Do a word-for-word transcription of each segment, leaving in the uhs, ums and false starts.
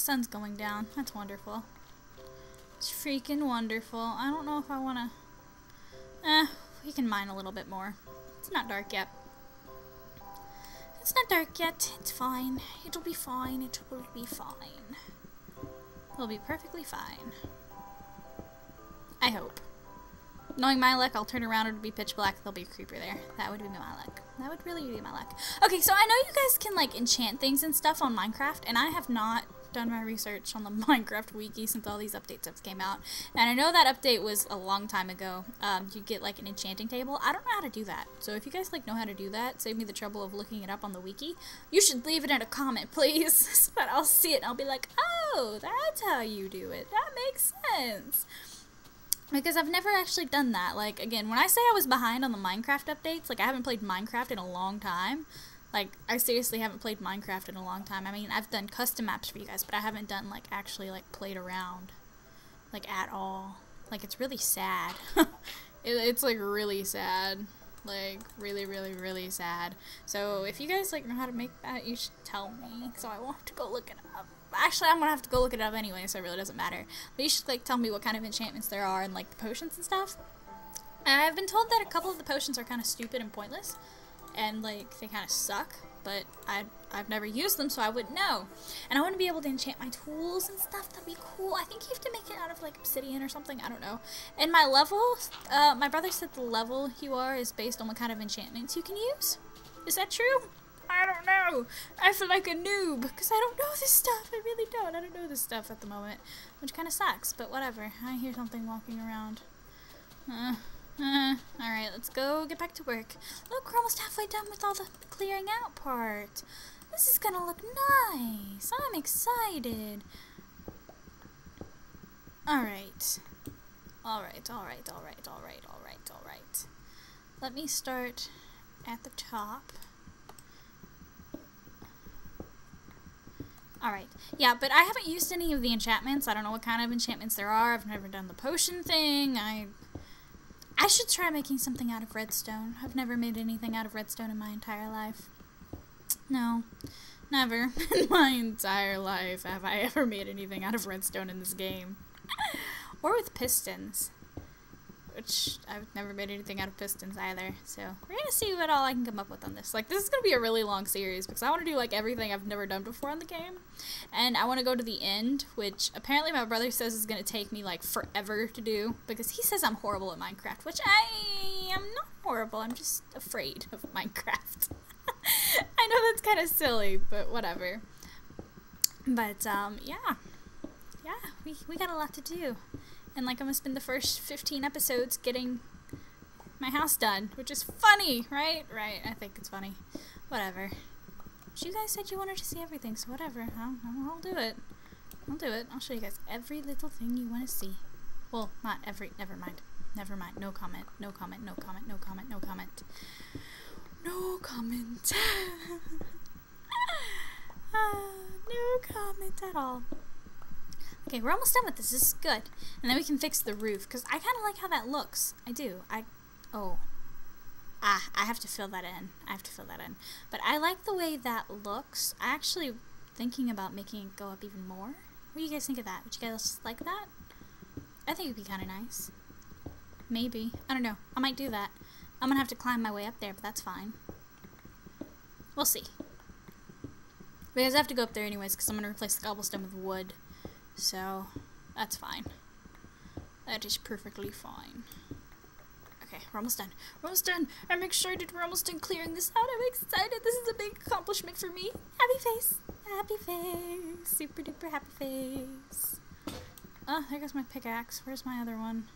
sun's going down. That's wonderful. It's freaking wonderful. I don't know if I want to... Eh, we can mine a little bit more. It's not dark yet. It's not dark yet. It's fine. It'll be fine. It will be fine. It'll be perfectly fine. I hope. Knowing my luck, I'll turn around and it'll be pitch black. There'll be a creeper there. That would be my luck. That would really be my luck. Okay, so I know you guys can, like, enchant things and stuff on Minecraft, and I have not done my research on the Minecraft wiki since all these update stuff came out. And I know that update was a long time ago. Um, you get, like, an enchanting table. I don't know how to do that. So if you guys, like, know how to do that, save me the trouble of looking it up on the wiki. You should leave it in a comment, please, so that I'll see it and I'll be like, oh, that's how you do it. That makes sense. Because I've never actually done that. Like, again, when I say I was behind on the Minecraft updates, like, I haven't played Minecraft in a long time. Like, I seriously haven't played Minecraft in a long time. I mean, I've done custom maps for you guys, but I haven't done, like, actually, like, played around. Like, at all. Like, it's really sad. it, it's, like, really sad. Like, really, really, really sad. So, if you guys, like, know how to make that, you should tell me. So I won't have to go look it up. Actually, I'm gonna have to go look it up anyway, so it really doesn't matter. But you should, like, tell me what kind of enchantments there are and, like, the potions and stuff. And I've been told that a couple of the potions are kind of stupid and pointless. And, like, they kind of suck. But I, I've never used them, so I wouldn't know. And I want to be able to enchant my tools and stuff. That'd be cool. I think you have to make it out of, like, obsidian or something. I don't know. And my level, uh, my brother said the level you are is based on what kind of enchantments you can use. Is that true? I don't know. I feel like a noob because I don't know this stuff. I really don't. I don't know this stuff at the moment, which kind of sucks, but whatever. I hear something walking around. Uh, uh. All right, let's go get back to work. Look, we're almost halfway done with all the clearing out part. This is going to look nice. I'm excited. All right. All right, all right, all right, all right, all right, all right. Let me start at the top. Alright, yeah, but I haven't used any of the enchantments. I don't know what kind of enchantments there are. I've never done the potion thing. I I should try making something out of redstone. I've never made anything out of redstone in my entire life. No, never in my entire life have I ever made anything out of redstone in this game. Or with pistons. Which, I've never made anything out of pistons either, so we're gonna see what all I can come up with on this. Like, this is gonna be a really long series, because I want to do, like, everything I've never done before in the game, and I want to go to the end, which apparently my brother says is gonna take me, like, forever to do, because he says I'm horrible at Minecraft, which I am not horrible, I'm just afraid of Minecraft. I know that's kind of silly, but whatever. But, um, yeah. Yeah, we, we got a lot to do. And, like, I'm gonna spend the first fifteen episodes getting my house done, which is funny, right? Right, I think it's funny. Whatever. But you guys said you wanted to see everything, so whatever. I'll, I'll do it. I'll do it. I'll show you guys every little thing you want to see. Well, not every... Never mind. Never mind. No comment. No comment. No comment. No comment. No comment. No comment. uh, no comment at all. Okay, we're almost done with this. This is good. And then we can fix the roof, because I kind of like how that looks. I do. I... Oh. Ah, I have to fill that in. I have to fill that in. But I like the way that looks. I actually thinking about making it go up even more. What do you guys think of that? Would you guys like that? I think it would be kind of nice. Maybe. I don't know. I might do that. I'm going to have to climb my way up there, but that's fine. We'll see. Because I have to go up there anyways, because I'm going to replace the cobblestone with wood. So, that's fine. That is perfectly fine. Okay, we're almost done. We're almost done. I'm excited. We're almost done clearing this out. I'm excited. This is a big accomplishment for me. Happy face. Happy face. Super duper happy face. Oh, there goes my pickaxe. Where's my other one?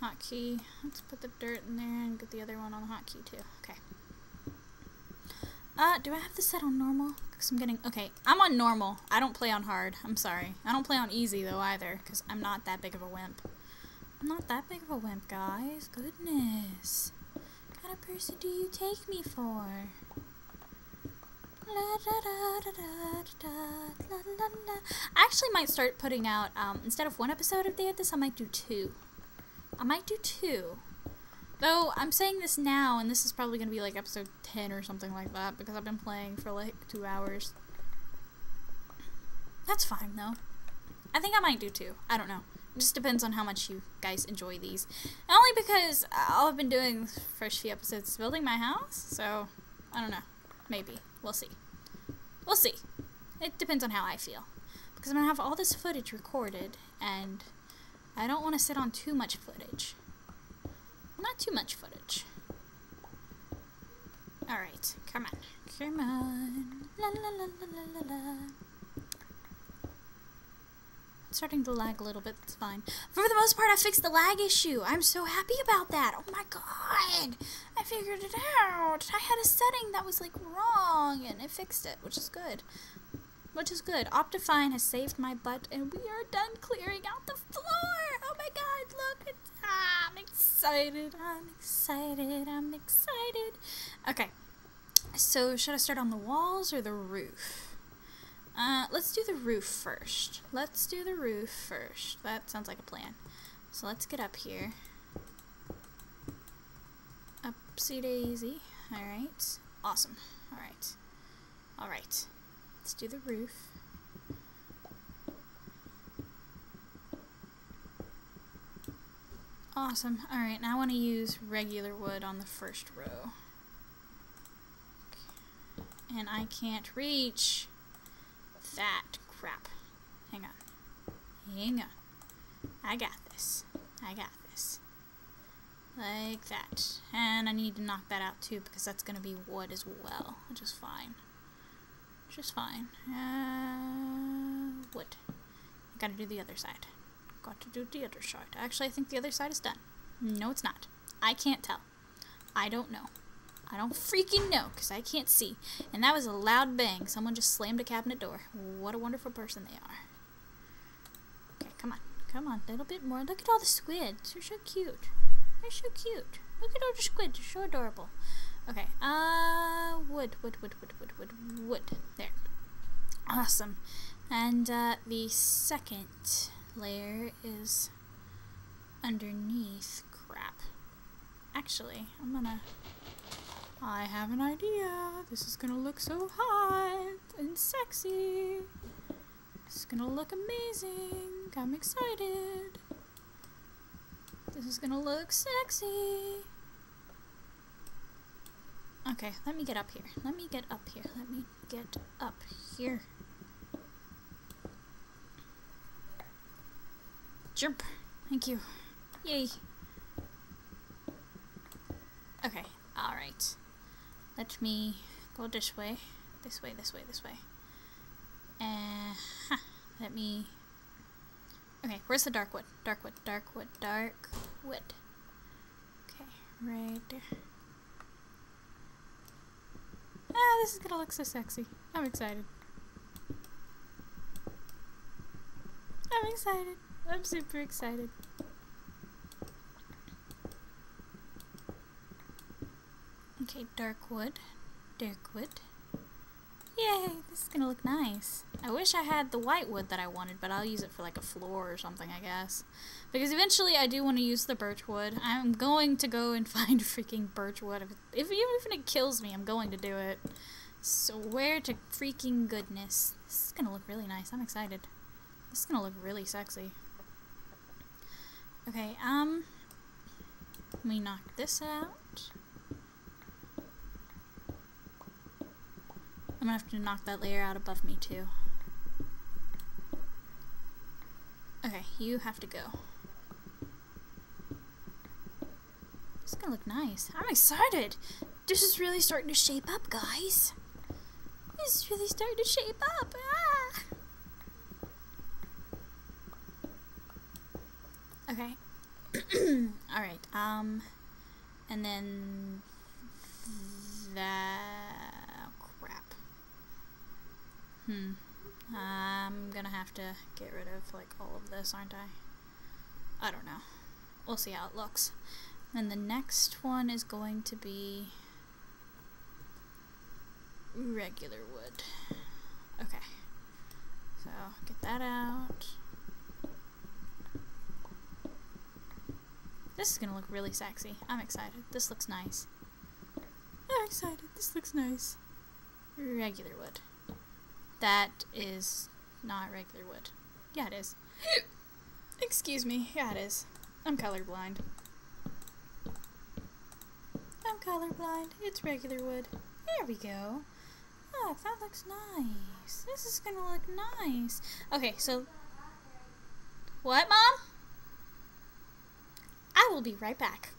Hotkey. Let's put the dirt in there and get the other one on the hotkey too. Okay. Uh, do I have this set on normal? Because I'm getting... Okay, I'm on normal. I don't play on hard. I'm sorry. I don't play on easy, though, either. Because I'm not that big of a wimp. I'm not that big of a wimp, guys. Goodness. What kind of person do you take me for? La, da, da, da, da, da, la, la, la. I actually might start putting out... Um, instead of one episode of Day of This, I might do two. I might do two. Though, I'm saying this now, and this is probably going to be, like, episode ten or something like that, because I've been playing for, like, two hours. That's fine, though. I think I might do two. I don't know. It just depends on how much you guys enjoy these. And only because all I've been doing the first few episodes is building my house, so I don't know. Maybe. We'll see. We'll see. It depends on how I feel. Because I'm going to have all this footage recorded, and I don't want to sit on too much footage. Not too much footage. Alright, come on. Come on. La la la la la la la. It's starting to lag a little bit, it's fine. For the most part, I fixed the lag issue. I'm so happy about that. Oh my god. I figured it out. I had a setting that was like wrong, and I fixed it, which is good. Which is good. Optifine has saved my butt, and we are done clearing out the floor. Oh my god, look. It's, ah, I'm excited. I'm excited. I'm excited. Okay. So, should I start on the walls or the roof? Uh, let's do the roof first. Let's do the roof first. That sounds like a plan. So, let's get up here. Upsy daisy. Alright. Awesome. Alright. Alright. Let's do the roof. Awesome. Alright, now I want to use regular wood on the first row. And I can't reach that crap. Hang on. Hang on. I got this. I got this. Like that. And I need to knock that out too, because that's going to be wood as well, which is fine. Which is fine. Uh, wood. I gotta do the other side. Got to do the other side. Actually, I think the other side is done. No, it's not. I can't tell. I don't know. I don't freaking know, because I can't see. And that was a loud bang. Someone just slammed a cabinet door. What a wonderful person they are. Okay, come on. Come on, a little bit more. Look at all the squids. They're so cute. They're so cute. Look at all the squids. They're so adorable. Okay, uh, wood, wood, wood, wood, wood, wood, wood, there. Awesome. And, uh, the second layer is underneath crap. Actually, I'm gonna, I have an idea. This is gonna look so hot and sexy. This is gonna look amazing. I'm excited. This is gonna look sexy. Okay, let me get up here. Let me get up here. Let me get up here. Jump. Thank you. Yay. Okay, alright. Let me go this way. This way, this way, this way. Uh-huh. Let me... Okay, where's the dark wood? Dark wood, dark wood, dark wood. Okay, right there. Ah, this is gonna look so sexy. I'm excited. I'm excited. I'm super excited. Okay, dark wood. Dark wood. Yay, this is gonna look nice. I wish I had the white wood that I wanted, but I'll use it for like a floor or something, I guess. Because eventually I do want to use the birch wood. I'm going to go and find freaking birch wood. If, if even if it kills me, I'm going to do it. Swear to freaking goodness. This is gonna look really nice. I'm excited. This is gonna look really sexy. Okay, um... let me knock this out. I'm gonna have to knock that layer out above me too. Okay, you have to go. This is gonna look nice. I'm excited! This is really starting to shape up, guys! This is really starting to shape up! Ah! Okay. Alright, um... and then... that... Hmm. I'm gonna have to get rid of, like, all of this, aren't I? I don't know. We'll see how it looks. And the next one is going to be... regular wood. Okay. So, get that out. This is gonna look really sexy. I'm excited. This looks nice. I'm excited. This looks nice. Regular wood. That is not regular wood. Yeah, it is. Excuse me. Yeah, it is. I'm colorblind. I'm colorblind. It's regular wood. There we go. Look, that looks nice. This is gonna look nice. Okay, so... What, Mom? I will be right back.